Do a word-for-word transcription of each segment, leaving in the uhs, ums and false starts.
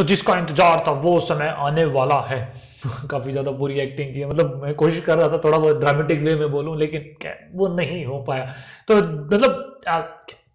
तो जिसका इंतजार था वो समय आने वाला है। काफी ज्यादा बुरी एक्टिंग की है, मतलब मैं कोशिश कर रहा था थोड़ा बहुत ड्रामेटिक वे में बोलूं, लेकिन वो नहीं हो पाया। तो मतलब आ,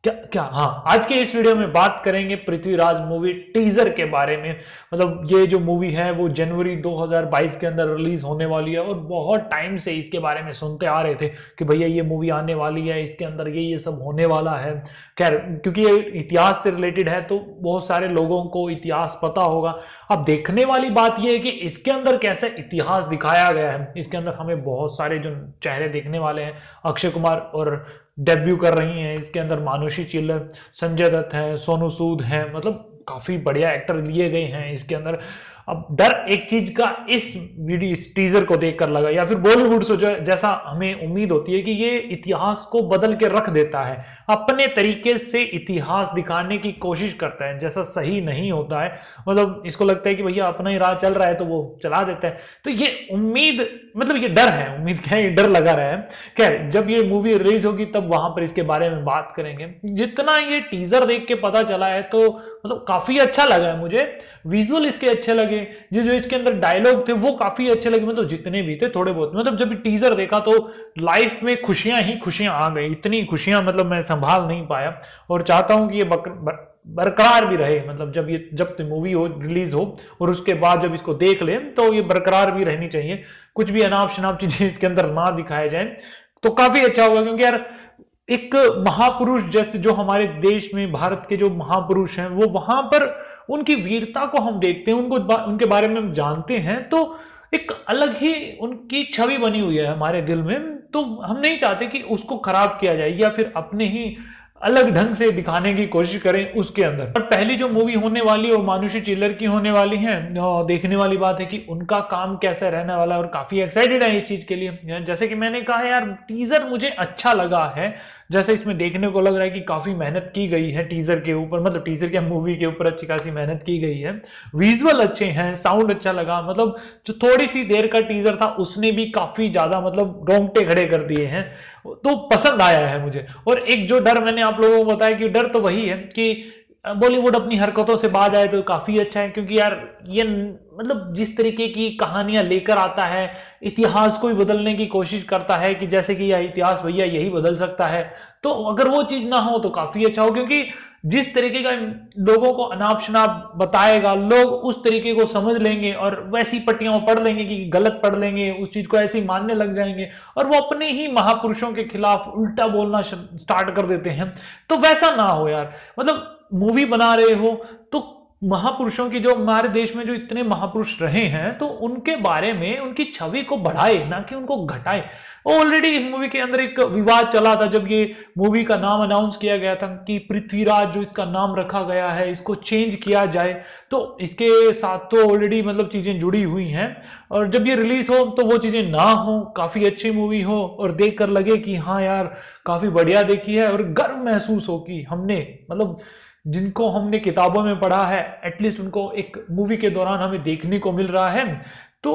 क्या क्या हाँ, आज के इस वीडियो में बात करेंगे पृथ्वीराज मूवी टीजर के बारे में। मतलब ये जो मूवी है वो जनवरी दो हज़ार बाईस के अंदर रिलीज होने वाली है और बहुत टाइम से इसके बारे में सुनते आ रहे थे कि भैया ये मूवी आने वाली है, इसके अंदर ये ये सब होने वाला है। खैर क्योंकि ये इतिहास से रिलेटेड है तो बहुत सारे लोगों को इतिहास पता होगा। अब देखने वाली बात यह है कि इसके अंदर कैसा इतिहास दिखाया गया है। इसके अंदर हमें बहुत सारे जो चेहरे देखने वाले हैं, अक्षय कुमार और डेब्यू कर रही हैं इसके अंदर मानुषी चिल्लर, संजय दत्त हैं, सोनू सूद हैं, मतलब काफ़ी बढ़िया एक्टर लिए गए हैं इसके अंदर। अब डर एक चीज़ का इस वीडियो इस टीजर को देखकर लगा, या फिर बॉलीवुड से जैसा हमें उम्मीद होती है कि ये इतिहास को बदल के रख देता है, अपने तरीके से इतिहास दिखाने की कोशिश करता है जैसा सही नहीं होता है। मतलब इसको लगता है कि भैया अपना ही राह चल रहा है तो वो चला देता है। तो ये उम्मीद, मतलब ये डर है, उम्मीद क्या है, ये डर लगा रहा है। खैर जब ये मूवी रिलीज होगी तब वहां पर इसके बारे में बात करेंगे। जितना ये टीजर देख के पता चला है तो मतलब काफ़ी अच्छा लगा है मुझे। विजुअल इसके अच्छे लगे, जिस जो इसके अंदर डायलॉग थे वो काफी अच्छे लगे, मतलब जितने भी थे थोड़े बहुत। मतलब जब टीजर देखा तो लाइफ में खुशियां ही खुशियां आ गई, इतनी खुशियां मतलब मैं संभाल नहीं पाया। और चाहता हूं कि ये बक, बर, बरकरार भी रहे। मतलब जब ये जब मूवी हो रिलीज हो और उसके बाद जब इसको देख ले तो ये बरकरार भी रहनी चाहिए, कुछ भी अनाप शनाप चीजें इसके अंदर ना दिखाए जाए तो काफी अच्छा होगा। क्योंकि यार एक महापुरुष जैसे जो हमारे देश में भारत के जो महापुरुष हैं वो वहां पर उनकी वीरता को हम देखते हैं, उनको उनके बारे में हम जानते हैं तो एक अलग ही उनकी छवि बनी हुई है हमारे दिल में। तो हम नहीं चाहते कि उसको खराब किया जाए या फिर अपने ही अलग ढंग से दिखाने की कोशिश करें उसके अंदर। और पहली जो मूवी होने वाली है वो मानुषी चिल्लर की होने वाली है। देखने वाली बात है कि उनका काम कैसा रहने वाला है और काफी एक्साइटेड है इस चीज के लिए। जैसे कि मैंने कहा यार टीजर मुझे अच्छा लगा है, जैसे इसमें देखने को लग रहा है कि काफी मेहनत की गई है टीजर के ऊपर, मतलब टीजर के मूवी के ऊपर अच्छी खासी मेहनत की गई है। विजुअल अच्छे हैं, साउंड अच्छा लगा। मतलब जो थोड़ी सी देर का टीजर था उसने भी काफी ज्यादा मतलब रोंगटे खड़े कर दिए हैं, तो पसंद आया है मुझे। और एक जो डर मैंने आप लोगों को बताया कि डर तो वही है कि बॉलीवुड अपनी हरकतों से बाज आए तो काफी अच्छा है। क्योंकि यार ये मतलब जिस तरीके की कहानियां लेकर आता है, इतिहास को ही बदलने की कोशिश करता है कि जैसे कि यह इतिहास भैया यही बदल सकता है, तो अगर वो चीज ना हो तो काफी अच्छा हो। क्योंकि जिस तरीके का लोगों को अनाप शनाप बताएगा लोग उस तरीके को समझ लेंगे और वैसी पट्टियां पढ़ लेंगे कि गलत पढ़ लेंगे, उस चीज को ऐसे ही मानने लग जाएंगे और वो अपने ही महापुरुषों के खिलाफ उल्टा बोलना स्टार्ट कर देते हैं। तो वैसा ना हो यार, मतलब मूवी बना रहे हो तो महापुरुषों की जो हमारे देश में जो इतने महापुरुष रहे हैं तो उनके बारे में उनकी छवि को बढ़ाए ना कि उनको घटाए। ऑलरेडी इस मूवी के अंदर एक विवाद चला था जब ये मूवी का नाम अनाउंस किया गया था कि पृथ्वीराज जो इसका नाम रखा गया है इसको चेंज किया जाए, तो इसके साथ तो ऑलरेडी मतलब चीज़ें जुड़ी हुई हैं। और जब ये रिलीज हो तो वो चीज़ें ना हो, काफ़ी अच्छी मूवी हो और देख कर लगे कि हाँ यार काफ़ी बढ़िया देखी है और गर्व महसूस हो कि हमने मतलब जिनको हमने किताबों में पढ़ा है एटलीस्ट उनको एक मूवी के दौरान हमें देखने को मिल रहा है। तो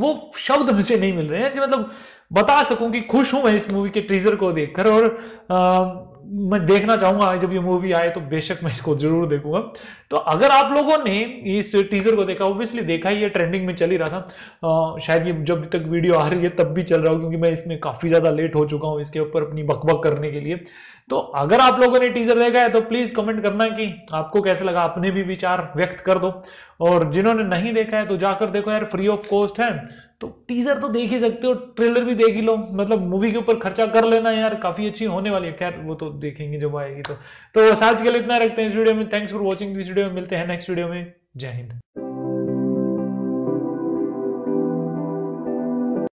वो शब्द मुझे नहीं मिल रहे हैं कि मतलब बता सकूं कि खुश हूं मैं इस मूवी के टीजर को देखकर। और आ, मैं देखना चाहूंगा जब ये मूवी आए तो बेशक मैं इसको जरूर देखूंगा। तो अगर आप लोगों ने इस टीजर को देखा, ऑब्वियसली देखा ही, ये ट्रेंडिंग में चल ही रहा था, आ, शायद ये जब तक वीडियो आ रही है तब भी चल रहा हो क्योंकि मैं इसमें काफ़ी ज़्यादा लेट हो चुका हूँ इसके ऊपर अपनी बकबक करने के लिए। तो अगर आप लोगों ने टीजर देखा है तो प्लीज़ कमेंट करना कि आपको कैसा लगा, अपने भी विचार व्यक्त कर दो। और जिन्होंने नहीं देखा है तो जाकर देखो यार, फ्री ऑफ कॉस्ट है तो टीजर तो देख ही सकते हो, ट्रेलर भी देख ही लो। मतलब मूवी के ऊपर खर्चा कर लेना यार, काफ़ी अच्छी होने वाली है। खैर वो तो देखेंगे जब आएगी। तो तो आज के लिए इतना रखते हैं इस वीडियो में। Thanks for watching this video, मिलते हैं नेक्स्ट वीडियो में। जय हिंद।